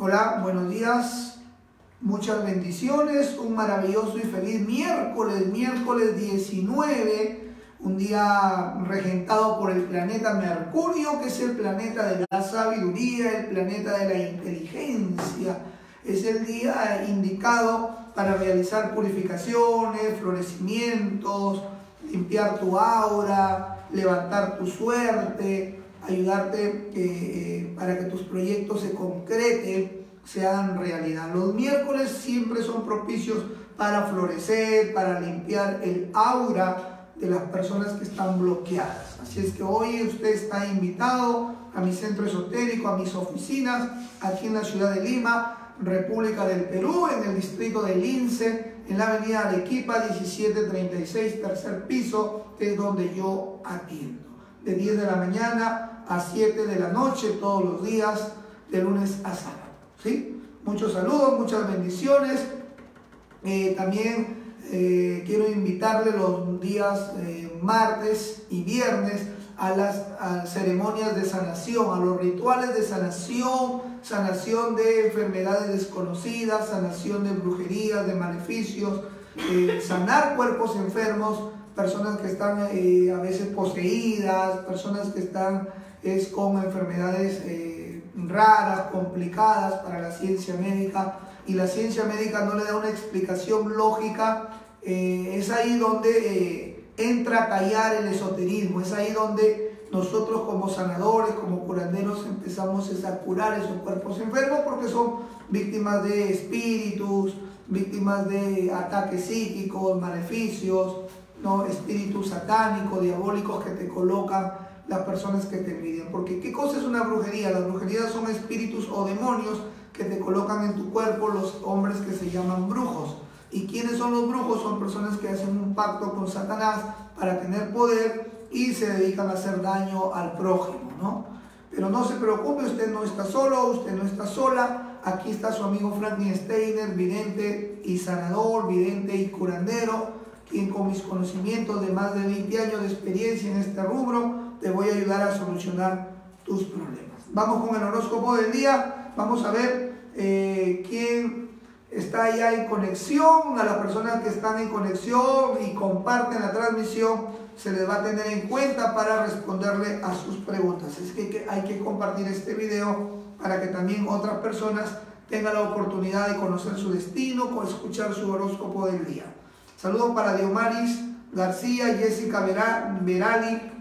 Hola, buenos días, muchas bendiciones, un maravilloso y feliz miércoles, miércoles 19, un día regentado por el planeta Mercurio, que es el planeta de la sabiduría, el planeta de la inteligencia. Es el día indicado para realizar purificaciones, florecimientos, limpiar tu aura, levantar tu suerte, ayudarte para que tus proyectos se concreten, se hagan realidad. Los miércoles siempre son propicios para florecer, para limpiar el aura de las personas que están bloqueadas. Así es que hoy usted está invitado a mi centro esotérico, a mis oficinas, aquí en la ciudad de Lima, República del Perú, en el distrito de Lince, en la avenida Arequipa, 1736, tercer piso, que es donde yo atiendo. De 10 de la mañana a 7 de la noche, todos los días, de lunes a sábado, ¿sí? Muchos saludos, muchas bendiciones. También quiero invitarle los días martes y viernes a las ceremonias de sanación, a los rituales de sanación, sanación de enfermedades desconocidas, sanación de brujerías, de maleficios, sanar cuerpos enfermos, personas que están a veces poseídas, personas que están con enfermedades raras, complicadas para la ciencia médica, y la ciencia médica no le da una explicación lógica. Es ahí donde entra a callar el esoterismo, es ahí donde nosotros como sanadores, como curanderos, empezamos a curar esos cuerpos enfermos, porque son víctimas de espíritus, víctimas de ataques psíquicos, maleficios, ¿no? Espíritus satánicos, diabólicos que te colocan las personas que te envidian. Porque ¿qué cosa es una brujería? Las brujerías son espíritus o demonios que te colocan en tu cuerpo los hombres que se llaman brujos. ¿Y quiénes son los brujos? Son personas que hacen un pacto con Satanás para tener poder y se dedican a hacer daño al prójimo, ¿no? Pero no se preocupe, usted no está solo, usted no está sola. Aquí está su amigo Franklin Steiner, vidente y sanador, vidente y curandero, quien con mis conocimientos de más de 20 años de experiencia en este rubro, te voy a ayudar a solucionar tus problemas. Vamos con el horóscopo del día. Vamos a ver quién está ya en conexión. A las personas que están en conexión y comparten la transmisión, se les va a tener en cuenta para responderle a sus preguntas. Es que hay que compartir este video para que también otras personas tengan la oportunidad de conocer su destino o escuchar su horóscopo del día. Saludos para Diomaris García, Jessica Verali,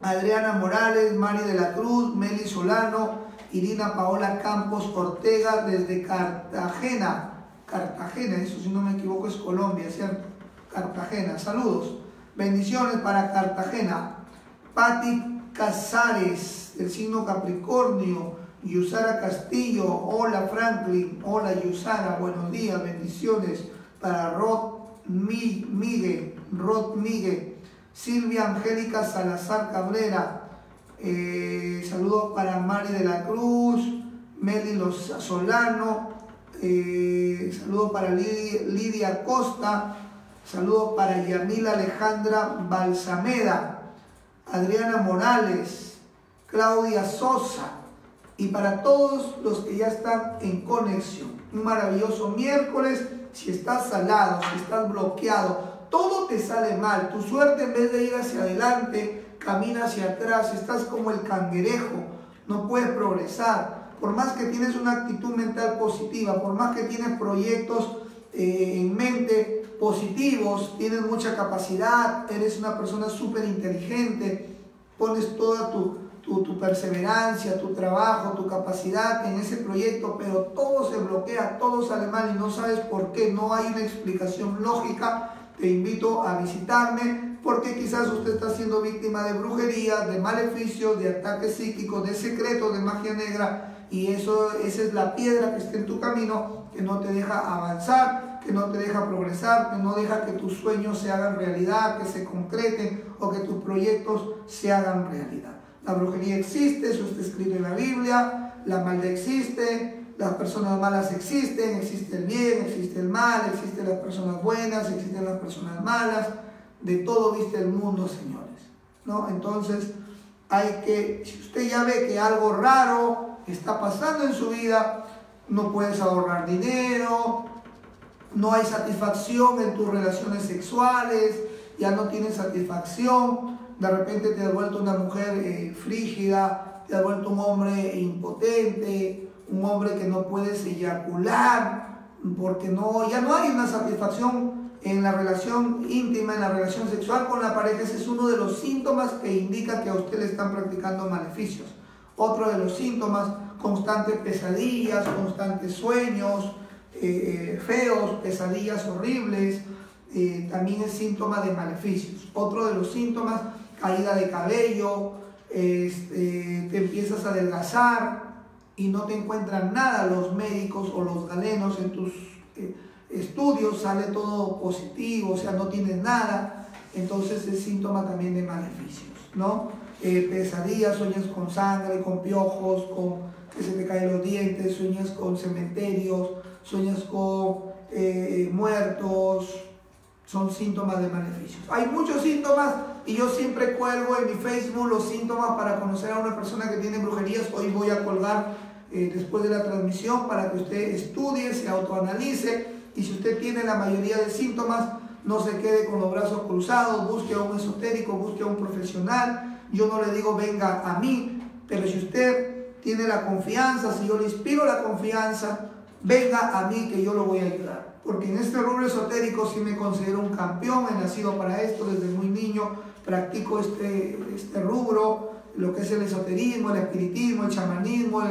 Adriana Morales, Mari de la Cruz, Meli Solano, Irina Paola Campos Ortega desde Cartagena. Cartagena, eso si no me equivoco es Colombia, ¿cierto? Cartagena, saludos. Bendiciones para Cartagena. Patti Casares, del signo Capricornio. Yusara Castillo, hola Franklin, hola Yusara, buenos días, bendiciones. Para Rod Miguel, Silvia Angélica Salazar Cabrera, saludos para Mari de la Cruz, Meli Solano, saludos para Lidia Costa, saludos para Yamila Alejandra Balsameda, Adriana Morales, Claudia Sosa, y para todos los que ya están en conexión. Un maravilloso miércoles. Si estás salado, si estás bloqueado, todo te sale mal, tu suerte en vez de ir hacia adelante, camina hacia atrás, estás como el cangrejo, no puedes progresar. Por más que tienes una actitud mental positiva, por más que tienes proyectos en mente positivos, tienes mucha capacidad, eres una persona súper inteligente, pones toda tu perseverancia, tu trabajo, tu capacidad en ese proyecto, pero todo se bloquea, todo sale mal y no sabes por qué, no hay una explicación lógica. Te invito a visitarme porque quizás usted está siendo víctima de brujería, de maleficios, de ataques psíquicos, de secretos, de magia negra, y esa es la piedra que está en tu camino, que no te deja avanzar, que no te deja progresar, que no deja que tus sueños se hagan realidad, que se concreten o que tus proyectos se hagan realidad. La brujería existe, eso está escrito en la Biblia, la maldad existe, las personas malas existen, existe el bien, existe el mal, existen las personas buenas, existen las personas malas, de todo viste el mundo, señores, ¿no? Entonces, si usted ya ve que algo raro está pasando en su vida, no puedes ahorrar dinero, no hay satisfacción en tus relaciones sexuales, ya no tienes satisfacción, de repente te has vuelto una mujer frígida, te has vuelto un hombre impotente, un hombre que no puedes eyacular, porque no, ya no hay una satisfacción en la relación íntima, en la relación sexual con la pareja. Ese es uno de los síntomas que indica que a usted le están practicando maleficios. Otro de los síntomas, constantes pesadillas, constantes sueños feos, pesadillas horribles, también es síntoma de maleficios. Otro de los síntomas, caída de cabello, te empiezas a adelgazar y no te encuentran nada los médicos o los galenos en tus estudios, sale todo positivo, o sea, no tienes nada, entonces es síntoma también de maleficios, ¿no? Pesadillas, sueños con sangre, con piojos, con que se te caen los dientes, sueños con cementerios, sueños con muertos, son síntomas de maleficios. Hay muchos síntomas y yo siempre cuelgo en mi Facebook los síntomas para conocer a una persona que tiene brujerías. Hoy voy a colgar después de la transmisión para que usted estudie, se autoanalice, y si usted tiene la mayoría de síntomas, no se quede con los brazos cruzados, busque a un esotérico, busque a un profesional. Yo no le digo venga a mí, pero si usted tiene la confianza, si yo le inspiro la confianza, venga a mí que yo lo voy a ayudar. Porque en este rubro esotérico sí me considero un campeón, he nacido para esto, desde muy niño practico este rubro, lo que es el esoterismo, el espiritismo, el chamanismo,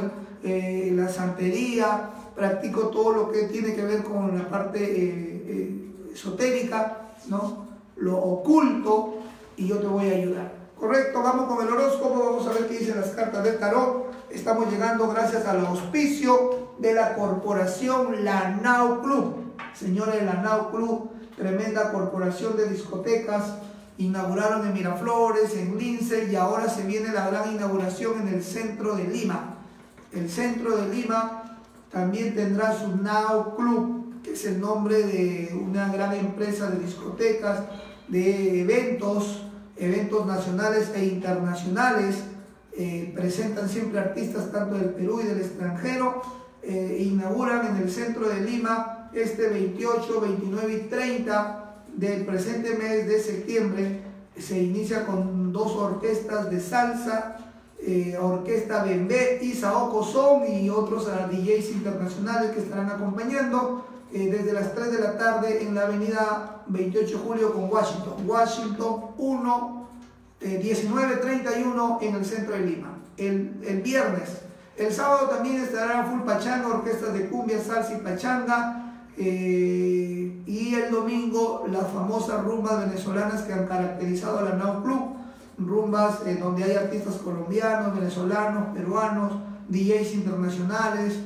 la santería, practico todo lo que tiene que ver con la parte esotérica, ¿no? Lo oculto, y yo te voy a ayudar. Correcto, vamos con el horóscopo, vamos a ver qué dicen las cartas del tarot. Estamos llegando gracias al auspicio de la corporación La Nau Club. Señores de La Nau Club, tremenda corporación de discotecas, inauguraron en Miraflores, en Lince, y ahora se viene la gran inauguración en el centro de Lima. El centro de Lima también tendrá su Nau Club, que es el nombre de una gran empresa de discotecas, de eventos nacionales e internacionales. Presentan siempre artistas tanto del Perú y del extranjero. Inauguran en el centro de Lima este 28, 29 y 30 del presente mes de septiembre. Se inicia con dos orquestas de salsa, orquesta Bembé y Saoko Son, y otros DJs internacionales que estarán acompañando desde las 3 de la tarde en la avenida 28 de julio con Washington 1, 1931 en el centro de Lima. El viernes, el sábado también estará full pachanga, orquestas de cumbia, salsa y pachanga, y el domingo las famosas rumbas venezolanas que han caracterizado a la Nau Club, rumbas donde hay artistas colombianos, venezolanos, peruanos, DJs internacionales,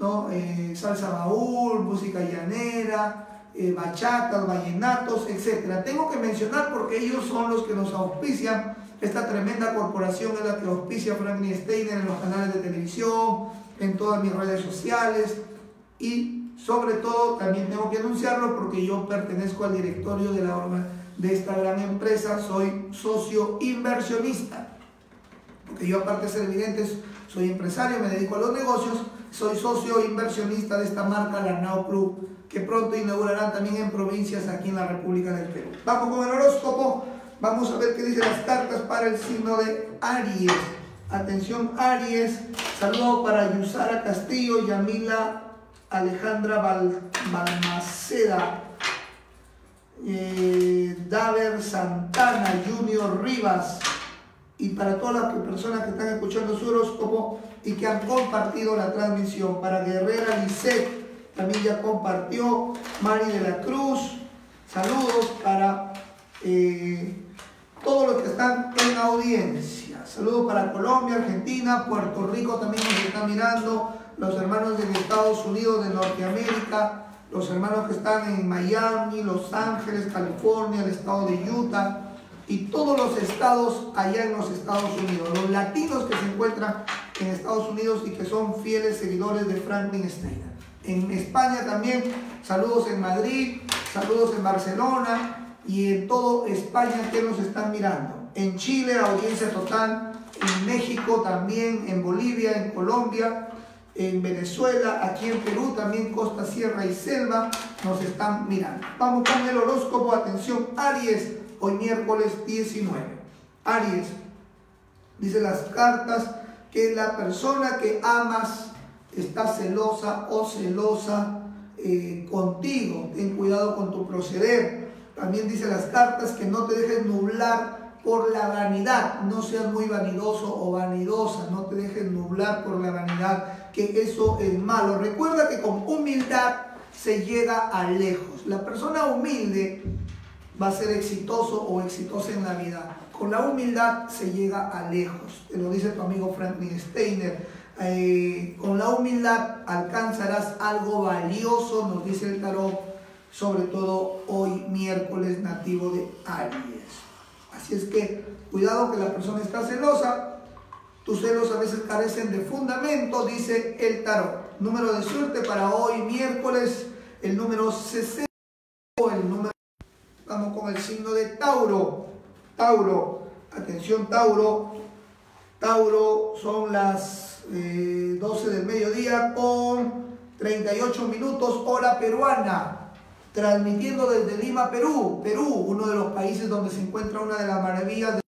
¿no? Salsa baúl, música llanera, bachatas, vallenatos, etc. Tengo que mencionar porque ellos son los que nos auspician. Esta tremenda corporación es la que auspicia Franklin Steiner en los canales de televisión, en todas mis redes sociales, y sobre todo también tengo que anunciarlo porque yo pertenezco al directorio de la obra de esta gran empresa. Soy socio inversionista, porque yo aparte de ser vidente soy empresario, me dedico a los negocios, soy socio inversionista de esta marca La Nau Club, que pronto inaugurarán también en provincias aquí en la República del Perú. Vamos con el horóscopo, vamos a ver qué dicen las cartas para el signo de Aries. Atención Aries, saludo para Yusara Castillo, Yamila Alejandra Balmaceda, Daver Santana, Junior Rivas, y para todas las personas que están escuchando su horóscopo y que han compartido la transmisión. Para Guerrera Lisset, también ya compartió. Mari de la Cruz, saludos para todos los que están en audiencia. Saludos para Colombia, Argentina, Puerto Rico también nos están mirando, los hermanos de Estados Unidos, de Norteamérica, los hermanos que están en Miami, Los Ángeles, California, el estado de Utah y todos los estados allá en los Estados Unidos, los latinos que se encuentran en Estados Unidos y que son fieles seguidores de Franklin Steiner. En España también, saludos en Madrid, saludos en Barcelona y en todo España que nos están mirando. En Chile, audiencia total, en México también, en Bolivia, en Colombia, en Venezuela, aquí en Perú, también costa, sierra y selva, nos están mirando. Vamos con el horóscopo, atención, Aries, hoy miércoles 19. Aries, dice las cartas que la persona que amas está celosa o celosa contigo, ten cuidado con tu proceder. También dice las cartas que no te dejes nublar por la vanidad, no seas muy vanidoso o vanidosa, no te dejes nublar por la vanidad, que eso es malo. Recuerda que con humildad se llega a lejos. La persona humilde va a ser exitoso o exitosa en la vida. Con la humildad se llega a lejos, te lo dice tu amigo Franklin Steiner. Con la humildad alcanzarás algo valioso, nos dice el tarot, sobre todo hoy miércoles nativo de Aries. Así es que cuidado, que la persona está celosa, tus celos a veces carecen de fundamento, dice el tarot. Número de suerte para hoy miércoles, el número 60, vamos con el signo de Tauro. Tauro, atención Tauro, Tauro, son las 12 del mediodía con 38 minutos hora peruana, transmitiendo desde Lima, Perú. Perú, uno de los países donde se encuentra una de las maravillas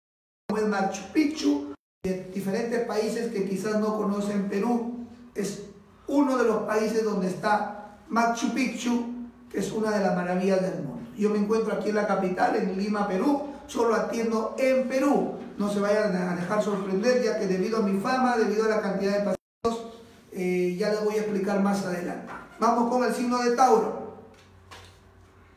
de Machu Picchu. De diferentes países que quizás no conocen Perú, es uno de los países donde está Machu Picchu, que es una de las maravillas del mundo. Yo me encuentro aquí en la capital, en Lima, Perú, solo atiendo en Perú. No se vayan a dejar sorprender, ya que debido a mi fama, debido a la cantidad de pasajeros, ya les voy a explicar más adelante. Vamos con el signo de Tauro.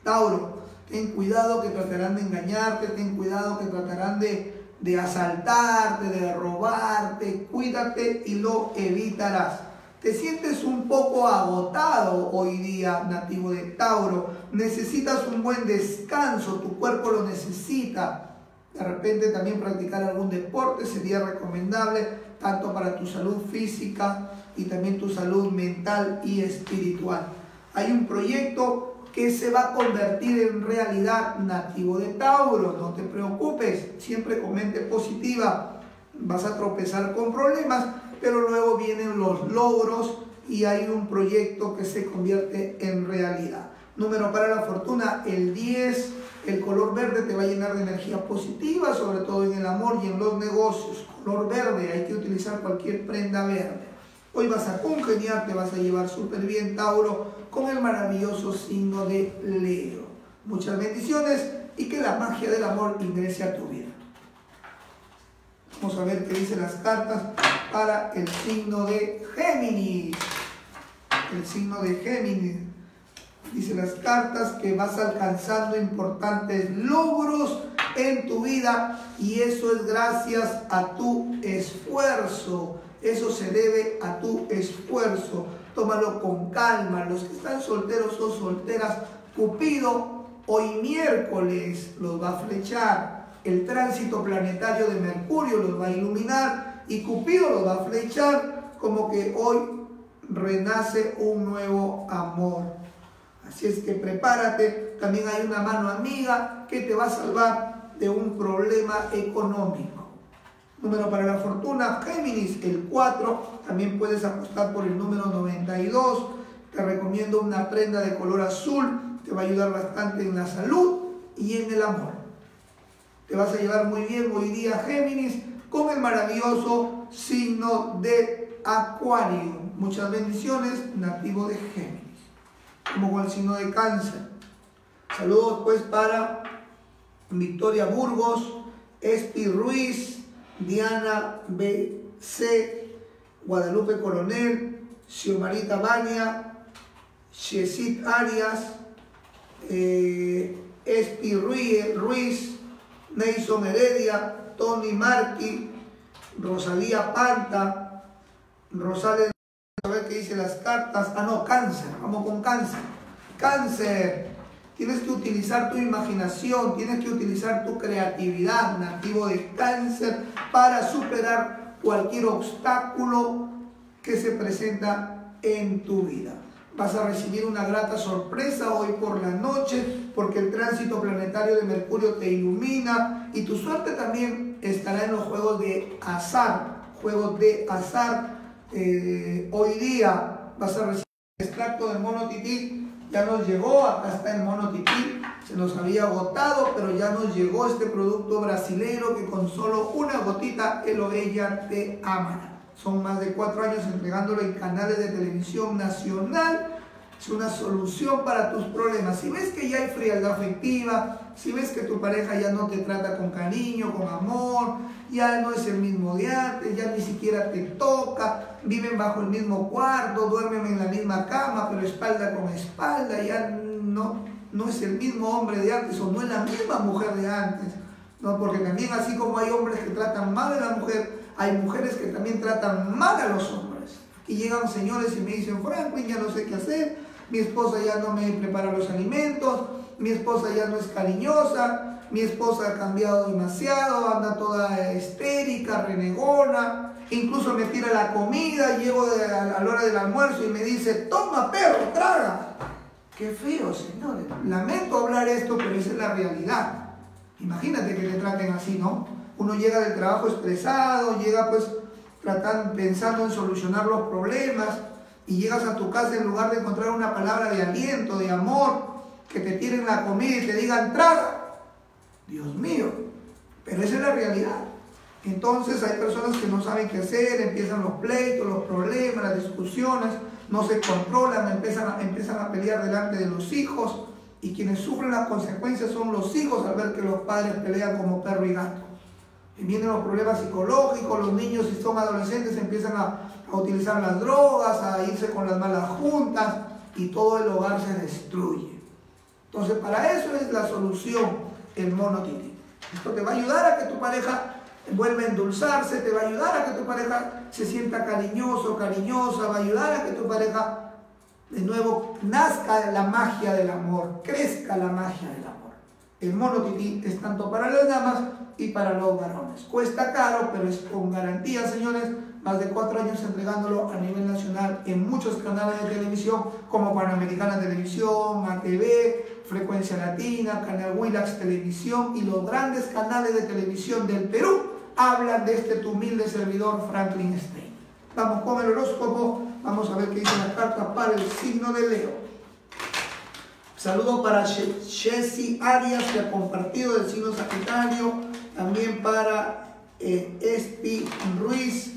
Tauro, ten cuidado que tratarán de engañarte, ten cuidado que tratarán de asaltarte, de robarte, cuídate y lo evitarás. Te sientes un poco agotado hoy día, nativo de Tauro, necesitas un buen descanso, tu cuerpo lo necesita. De repente también practicar algún deporte sería recomendable, tanto para tu salud física y también tu salud mental y espiritual. Hay un proyecto que se va a convertir en realidad, nativo de Tauro, no te preocupes, siempre con mente positiva. Vas a tropezar con problemas, pero luego vienen los logros y hay un proyecto que se convierte en realidad. Número para la fortuna, el 10. El color verde te va a llenar de energía positiva, sobre todo en el amor y en los negocios. Color verde, hay que utilizar cualquier prenda verde. Hoy vas a congeniar, te vas a llevar súper bien, Tauro, con el maravilloso signo de Leo. Muchas bendiciones y que la magia del amor ingrese a tu vida. Vamos a ver qué dicen las cartas para el signo de Géminis. El signo de Géminis. Dice las cartas que vas alcanzando importantes logros en tu vida y eso es gracias a tu esfuerzo. Eso se debe a tu esfuerzo. Tómalo con calma. Los que están solteros o solteras, Cupido hoy miércoles los va a flechar. El tránsito planetario de Mercurio los va a iluminar y Cupido los va a flechar, como que hoy renace un nuevo amor. Así es que prepárate, también hay una mano amiga que te va a salvar de un problema económico. Número para la fortuna, Géminis, el 4, también puedes apostar por el número 92, te recomiendo una prenda de color azul, te va a ayudar bastante en la salud y en el amor. Te vas a llevar muy bien hoy día, Géminis, con el maravilloso signo de Acuario. Muchas bendiciones, nativo de Géminis. Como con el signo de Cáncer. Saludos pues para Victoria Burgos, Espi Ruiz, Diana B.C., Guadalupe Coronel, Xiomarita Baña, Shesit Arias, Espi Ruiz, Neyson Heredia, Tony Marqui, Rosalía Panta, Rosales. A ver qué dice las cartas. Ah, no, Cáncer. Vamos con Cáncer. Cáncer, tienes que utilizar tu imaginación, tienes que utilizar tu creatividad, nativo de Cáncer, para superar cualquier obstáculo que se presenta en tu vida. Vas a recibir una grata sorpresa hoy por la noche, porque el tránsito planetario de Mercurio te ilumina y tu suerte también estará en los juegos de azar. hoy día vas a recibir el extracto del mono tití. Ya nos llegó, acá está el mono tití, se nos había agotado, pero ya nos llegó este producto brasilero que con solo una gotita él o ella te amará. Son más de 4 años entregándolo en canales de televisión nacional. Es una solución para tus problemas. Si ves que ya hay frialdad afectiva, si ves que tu pareja ya no te trata con cariño, con amor, ya no es el mismo de antes, ya ni siquiera te toca, viven bajo el mismo cuarto, duermen en la misma cama, pero espalda con espalda, ya no es el mismo hombre de antes o no es la misma mujer de antes, ¿no? Porque también así como hay hombres que tratan mal a la mujer, hay mujeres que también tratan mal a los hombres. Y llegan señores y me dicen, Franklin, ya no sé qué hacer, mi esposa ya no me prepara los alimentos, mi esposa ya no es cariñosa, mi esposa ha cambiado demasiado, anda toda histérica, renegona, incluso me tira la comida, llego a la hora del almuerzo y me dice, toma perro, traga. Qué feo, señores. Lamento hablar esto, pero esa es la realidad. Imagínate que te traten así, ¿no? Uno llega del trabajo estresado, llega pues pensando en solucionar los problemas y llegas a tu casa en lugar de encontrar una palabra de aliento, de amor, que te tiren la comida y te digan traga. Dios mío, pero esa es la realidad. Entonces hay personas que no saben qué hacer, empiezan los pleitos, los problemas, las discusiones, no se controlan, empiezan a pelear delante de los hijos y quienes sufren las consecuencias son los hijos al ver que los padres pelean como perro y gato. Y vienen los problemas psicológicos, los niños si son adolescentes empiezan a utilizar las drogas, a irse con las malas juntas y todo el hogar se destruye. Entonces para eso es la solución el mono tití. Esto te va a ayudar a que tu pareja vuelva a endulzarse, te va a ayudar a que tu pareja se sienta cariñoso, cariñosa, va a ayudar a que tu pareja de nuevo nazca la magia del amor, crezca la magia del amor. El mono tití es tanto para las damas y para los varones. Cuesta caro, pero es con garantía, señores. Más de 4 años entregándolo a nivel nacional en muchos canales de televisión, como Panamericana Televisión, ATV, Frecuencia Latina, Canal Willax Televisión y los grandes canales de televisión del Perú hablan de este tu humilde servidor Franklin Steiner. Vamos con el horóscopo, vamos a ver qué dice la carta para el signo de Leo. Saludos para Jessy Arias, que ha compartido del signo Sagitario. También para Esti Ruiz,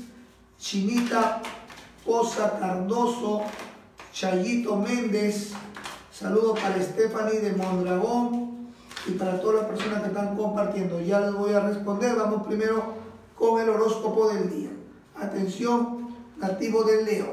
Chinita Poza Cardoso, Chayito Méndez. Saludos para Stephanie de Mondragón y para todas las personas que están compartiendo. Ya les voy a responder. Vamos primero con el horóscopo del día. Atención, nativo de Leo.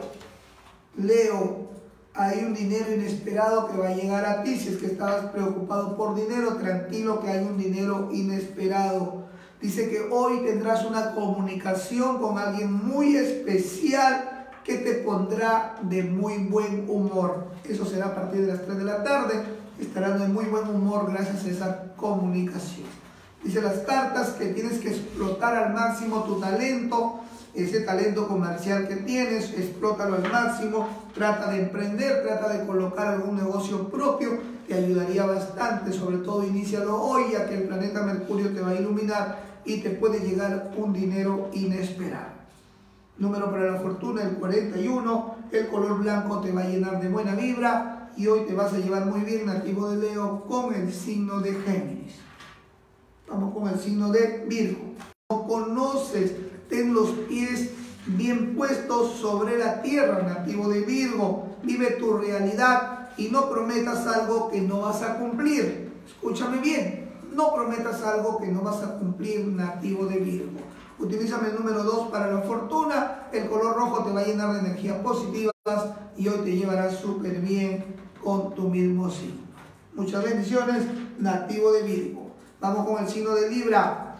Leo, hay un dinero inesperado que va a llegar a ti. Si es que estabas preocupado por dinero, tranquilo que hay un dinero inesperado. Dice que hoy tendrás una comunicación con alguien muy especial que te pondrá de muy buen humor. Eso será a partir de las 3 de la tarde. Estarás de muy buen humor gracias a esa comunicación. Dice las cartas que tienes que explotar al máximo tu talento. Ese talento comercial que tienes, explótalo al máximo, trata de emprender, trata de colocar algún negocio propio, te ayudaría bastante, sobre todo inícialo hoy, ya que el planeta Mercurio te va a iluminar y te puede llegar un dinero inesperado. Número para la fortuna, el 41, el color blanco te va a llenar de buena vibra y hoy te vas a llevar muy bien, nativo de Leo, con el signo de Géminis. Vamos con el signo de Virgo. No conoces, ten los pies bien puestos sobre la tierra, nativo de Virgo. Vive tu realidad y no prometas algo que no vas a cumplir. Escúchame bien, no prometas algo que no vas a cumplir, nativo de Virgo. Utilízame el número 2 para la fortuna. El color rojo te va a llenar de energías positivas y hoy te llevarás súper bien con tu mismo signo. Muchas bendiciones, nativo de Virgo. Vamos con el signo de Libra.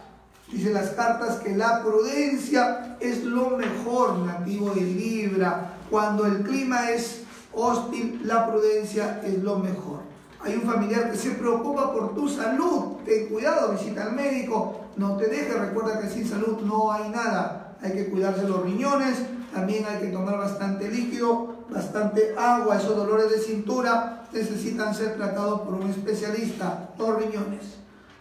Dice las cartas que la prudencia es lo mejor, nativo de Libra. Cuando el clima es hostil, la prudencia es lo mejor. Hay un familiar que se preocupa por tu salud. Ten cuidado, visita al médico. No te dejes, recuerda que sin salud no hay nada. Hay que cuidarse los riñones. También hay que tomar bastante líquido, bastante agua. Esos dolores de cintura necesitan ser tratados por un especialista. Los riñones.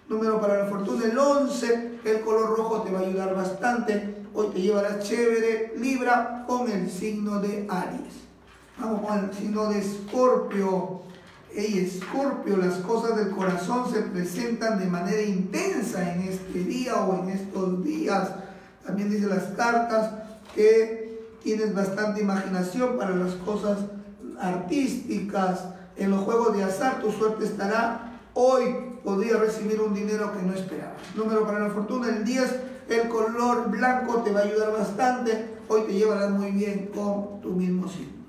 número para la fortuna el 11, el color rojo te va a ayudar bastante. Hoy te llevarás chévere, Libra, con el signo de Aries. Vamos con el signo de Escorpio. Ey, Escorpio, las cosas del corazón se presentan de manera intensa en este día o en estos días. También dicen las cartas que tienes bastante imaginación para las cosas artísticas. En los juegos de azar tu suerte estará hoy. Podrías recibir un dinero que no esperabas. Número para la fortuna, el 10, el color blanco te va a ayudar bastante. Hoy te llevarás muy bien con tu mismo signo.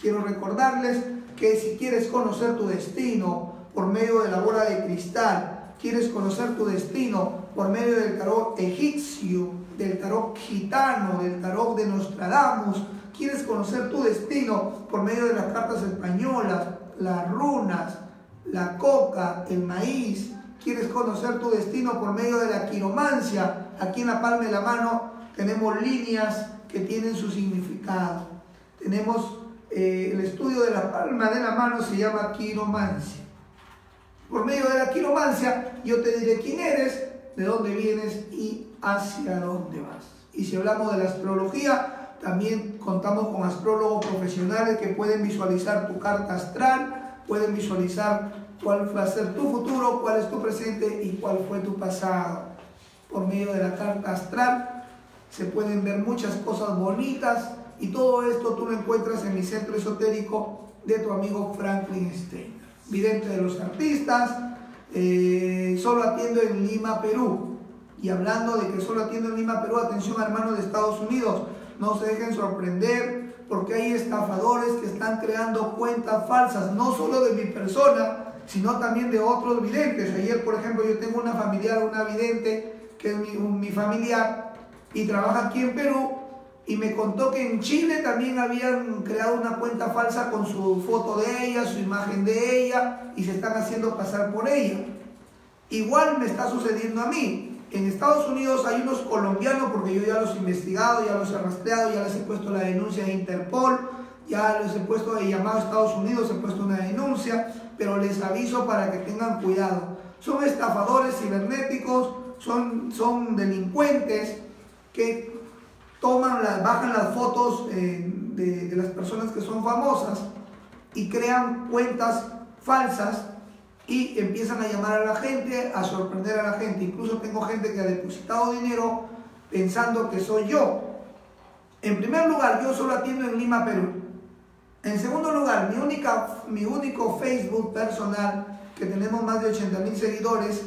Quiero recordarles que si quieres conocer tu destino por medio de la bola de cristal, quieres conocer tu destino por medio del tarot egipcio, del tarot gitano, del tarot de Nostradamus, quieres conocer tu destino por medio de las cartas españolas, las runas, la coca, el maíz, quieres conocer tu destino por medio de la quiromancia, aquí en la palma de la mano tenemos líneas que tienen su significado. Tenemos el estudio de la palma de la mano, se llama quiromancia. Por medio de la quiromancia yo te diré quién eres, de dónde vienes y hacia dónde vas. Y si hablamos de la astrología, también contamos con astrólogos profesionales que pueden visualizar tu carta astral, pueden visualizar cuál va a ser tu futuro, cuál es tu presente y cuál fue tu pasado. Por medio de la carta astral se pueden ver muchas cosas bonitas y todo esto tú lo encuentras en mi centro esotérico de tu amigo Franklin Steiner. Vidente de los artistas, solo atiendo en Lima, Perú. Y hablando de que solo atiendo en Lima, Perú, atención hermanos de Estados Unidos, no se dejen sorprender, porque hay estafadores que están creando cuentas falsas, no solo de mi persona, sino también de otros videntes. Ayer, por ejemplo, yo tengo una familiar, una vidente, que es mi familiar, y trabaja aquí en Perú, y me contó que en Chile también habían creado una cuenta falsa con su foto de ella, su imagen de ella, y se están haciendo pasar por ella. Igual me está sucediendo a mí. En Estados Unidos hay unos colombianos, porque yo ya los he investigado, ya los he rastreado, ya les he puesto la denuncia de Interpol, ya los he puesto, he llamado a Estados Unidos, he puesto una denuncia, pero les aviso para que tengan cuidado. Son estafadores cibernéticos, son delincuentes que bajan las fotos de las personas que son famosas y crean cuentas falsas, y empiezan a llamar a la gente, a sorprender a la gente. Incluso tengo gente que ha depositado dinero pensando que soy yo. En primer lugar, yo solo atiendo en Lima, Perú. En segundo lugar, mi único Facebook personal, que tenemos más de 80.000 seguidores,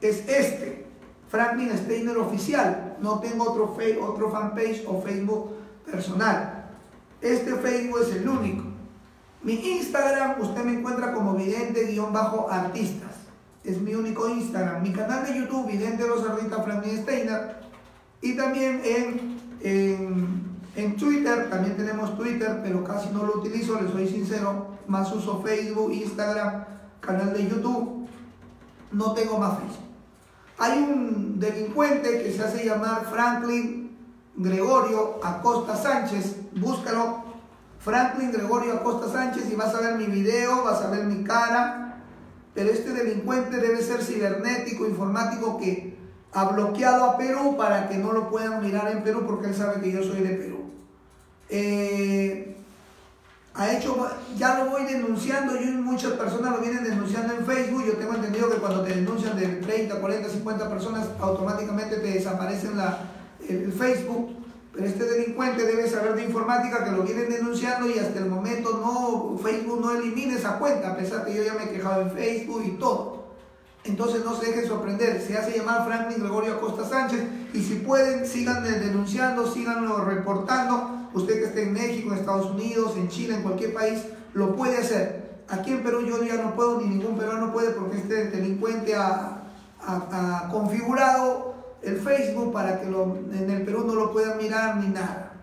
es este, Franklin Steiner Oficial. No tengo otro fanpage o Facebook personal. Este Facebook es el único. Mi Instagram, usted me encuentra como vidente-artistas. Es mi único Instagram. Mi canal de YouTube, Vidente Los Artistas Franklin Steiner. Y también en Twitter, también tenemos Twitter, pero casi no lo utilizo, les soy sincero. Más uso Facebook, Instagram, canal de YouTube. No tengo más Facebook. Hay un delincuente que se hace llamar Franklin Gregorio Acosta Sánchez. Búscalo. Franklin Gregorio Acosta Sánchez, y vas a ver mi video, vas a ver mi cara, pero este delincuente debe ser cibernético, informático, que ha bloqueado a Perú para que no lo puedan mirar en Perú, porque él sabe que yo soy de Perú. Ya lo voy denunciando, yo y muchas personas lo vienen denunciando en Facebook. Yo tengo entendido que cuando te denuncian de 30, 40, 50 personas, automáticamente te desaparecen el Facebook. Pero este delincuente debe saber de informática, que lo vienen denunciando, y hasta el momento Facebook no elimina esa cuenta, a pesar que yo ya me he quejado en Facebook y todo. Entonces no se dejen sorprender, se hace llamar Franklin Gregorio Acosta Sánchez, y si pueden, sigan denunciando, síganlo reportando. Usted que esté en México, en Estados Unidos, en Chile, en cualquier país, lo puede hacer. Aquí en Perú yo ya no puedo, ni ningún peruano puede, porque este delincuente ha configurado el Facebook para que en el Perú no lo puedan mirar ni nada.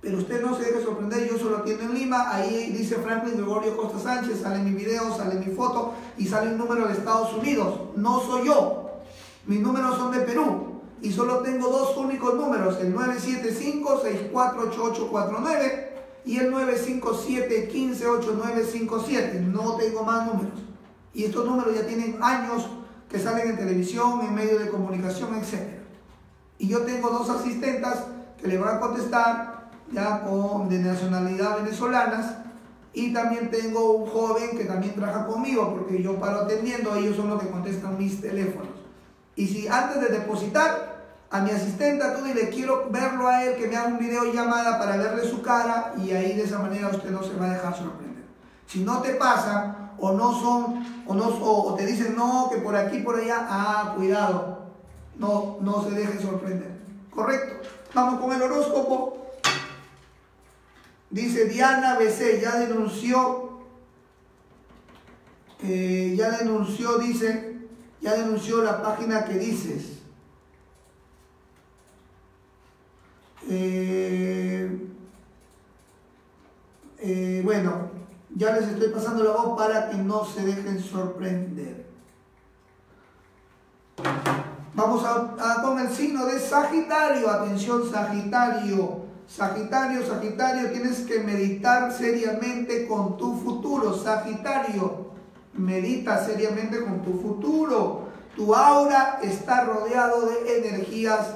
Pero usted no se debe sorprender, yo solo atiendo en Lima. Ahí dice Franklin Gregorio Costa Sánchez, sale mi video, sale mi foto y sale un número de Estados Unidos. No soy yo, mis números son de Perú, y solo tengo dos únicos números, el 975-648849 y el 957-158957. No tengo más números, y estos números ya tienen años que salen en televisión, en medios de comunicación, etc. Y yo tengo dos asistentas que le van a contestar, ya con, de nacionalidad venezolanas, y también tengo un joven que también trabaja conmigo, porque yo paro atendiendo, ellos son los que contestan mis teléfonos. Y si antes de depositar, a mi asistenta tú dile, quiero verlo a él, que me haga un video llamada para verle su cara, y ahí de esa manera usted no se va a dejar sorprender. Si no te pasa, o no son, o te dicen, no, que por aquí, por allá, ah, cuidado, no se deje sorprender. ¿Correcto? Vamos con el horóscopo. Dice Diana BC, ya denunció la página que dices. Bueno, ya les estoy pasando la voz para que no se dejen sorprender. Vamos con el signo de Sagitario. Atención, Sagitario. Sagitario, tienes que meditar seriamente con tu futuro. Sagitario, medita seriamente con tu futuro. Tu aura está rodeado de energías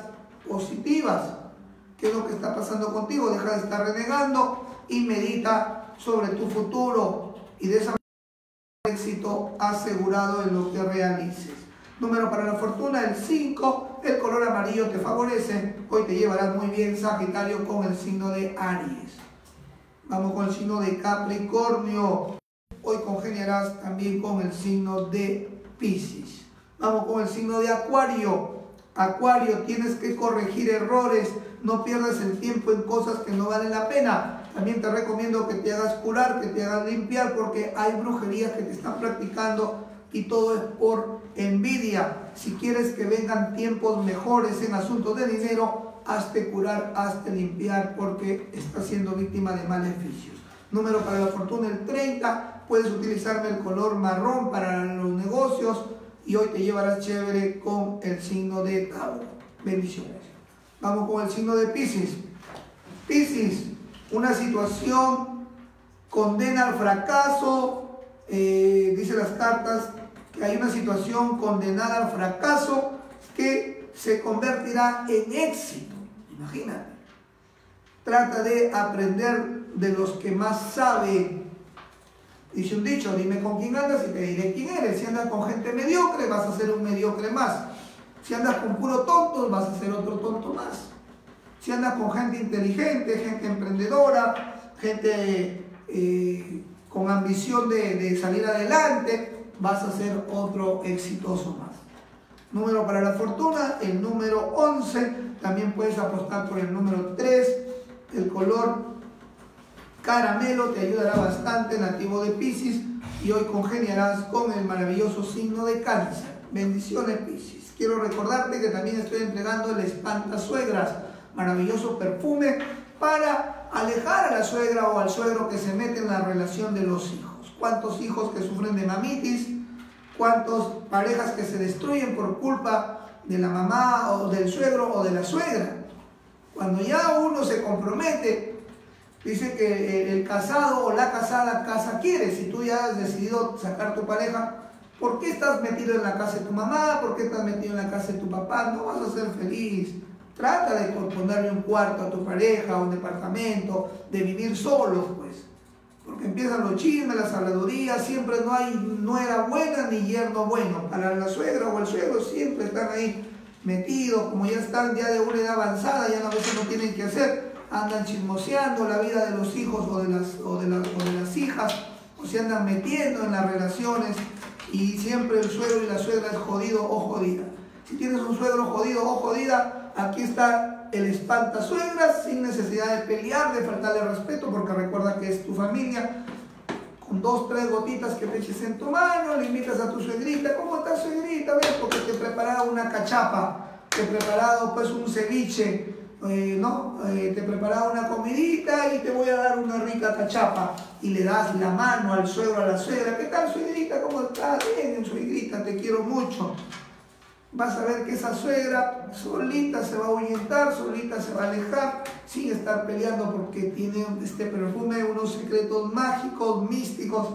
positivas. ¿Qué es lo que está pasando contigo? Deja de estar renegando y medita sobre tu futuro, y de esa manera éxito asegurado en lo que realices. Número para la fortuna, el 5, el color amarillo te favorece. Hoy te llevarás muy bien, Sagitario, con el signo de Aries. Vamos con el signo de Capricornio. Hoy congeniarás también con el signo de Piscis. Vamos con el signo de Acuario. Acuario, tienes que corregir errores, no pierdas el tiempo en cosas que no valen la pena. También te recomiendo que te hagas curar, que te hagas limpiar, porque hay brujerías que te están practicando y todo es por envidia. Si quieres que vengan tiempos mejores en asuntos de dinero, hazte curar, hazte limpiar, porque estás siendo víctima de maleficios. Número para la fortuna, el 30, puedes utilizarme el color marrón para los negocios. Y hoy te llevarás chévere con el signo de Tauro. Bendiciones. Vamos con el signo de Piscis. Piscis, una situación condena al fracaso. Dice las cartas que hay una situación condenada al fracaso que se convertirá en éxito. Imagínate. Trata de aprender de los que más saben. Dice un dicho, dime con quién andas y te diré quién eres. Si andas con gente mediocre, vas a ser un mediocre más. Si andas con puro tonto, vas a ser otro tonto más. Si andas con gente inteligente, gente emprendedora, gente con ambición de salir adelante, vas a ser otro exitoso más. Número para la fortuna, el número 11. También puedes apostar por el número 3, el color caramelo te ayudará bastante, nativo de Piscis, y hoy congeniarás con el maravilloso signo de Cáncer. Bendiciones, Piscis. Quiero recordarte que también estoy entregando el espantasuegras, maravilloso perfume para alejar a la suegra o al suegro que se mete en la relación de los hijos. ¿Cuántos hijos que sufren de mamitis? ¿Cuántas parejas que se destruyen por culpa de la mamá o del suegro o de la suegra? Cuando ya uno se compromete, dice que el casado o la casada casa quiere. Si tú ya has decidido sacar tu pareja, ¿por qué estás metido en la casa de tu mamá? ¿Por qué estás metido en la casa de tu papá? No vas a ser feliz. Trata de darle un cuarto a tu pareja, un departamento, de vivir solos, pues. Porque empiezan los chismes, las habladurías, siempre no hay nuera buena ni yerno bueno. Para la suegra o el suegro siempre están ahí metidos, como ya están ya de una edad avanzada, ya a veces no tienen que hacer. Andan chismoseando la vida de los hijos o de las hijas, o se andan metiendo en las relaciones, y siempre el suegro y la suegra es jodido o jodida. Si tienes un suegro jodido o jodida, aquí está el espantasuegras, sin necesidad de pelear, de faltarle respeto, porque recuerda que es tu familia. Con 2, 3 gotitas que te eches en tu mano, le invitas a tu suegrita, ¿cómo estás, suegrita? ¿Ves? Porque te he preparado una cachapa, te he preparado pues un ceviche, te preparaba una comidita y te voy a dar una rica cachapa, y le das la mano al suegro, a la suegra. ¿Qué tal, suegrita? ¿Cómo estás? Bien, suegrita, te quiero mucho. Vas a ver que esa suegra solita se va a ahuyentar, solita se va a alejar, sin estar peleando, porque tiene este perfume unos secretos mágicos, místicos,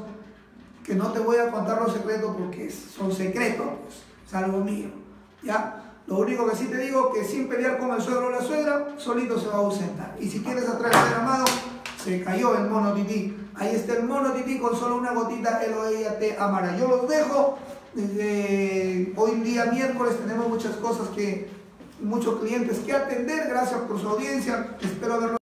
que no te voy a contar los secretos porque son secretos. salvo mío, ¿ya? Lo único que sí te digo que sin pelear con el suegro o la suegra, solito se va a ausentar. Y si quieres atraer el amado, se cayó el mono tití. Ahí está el mono tití con solo una gotita, él o ella te amará. Yo los dejo. Hoy día miércoles tenemos muchas cosas que... muchos clientes que atender. Gracias por su audiencia. Espero haberlo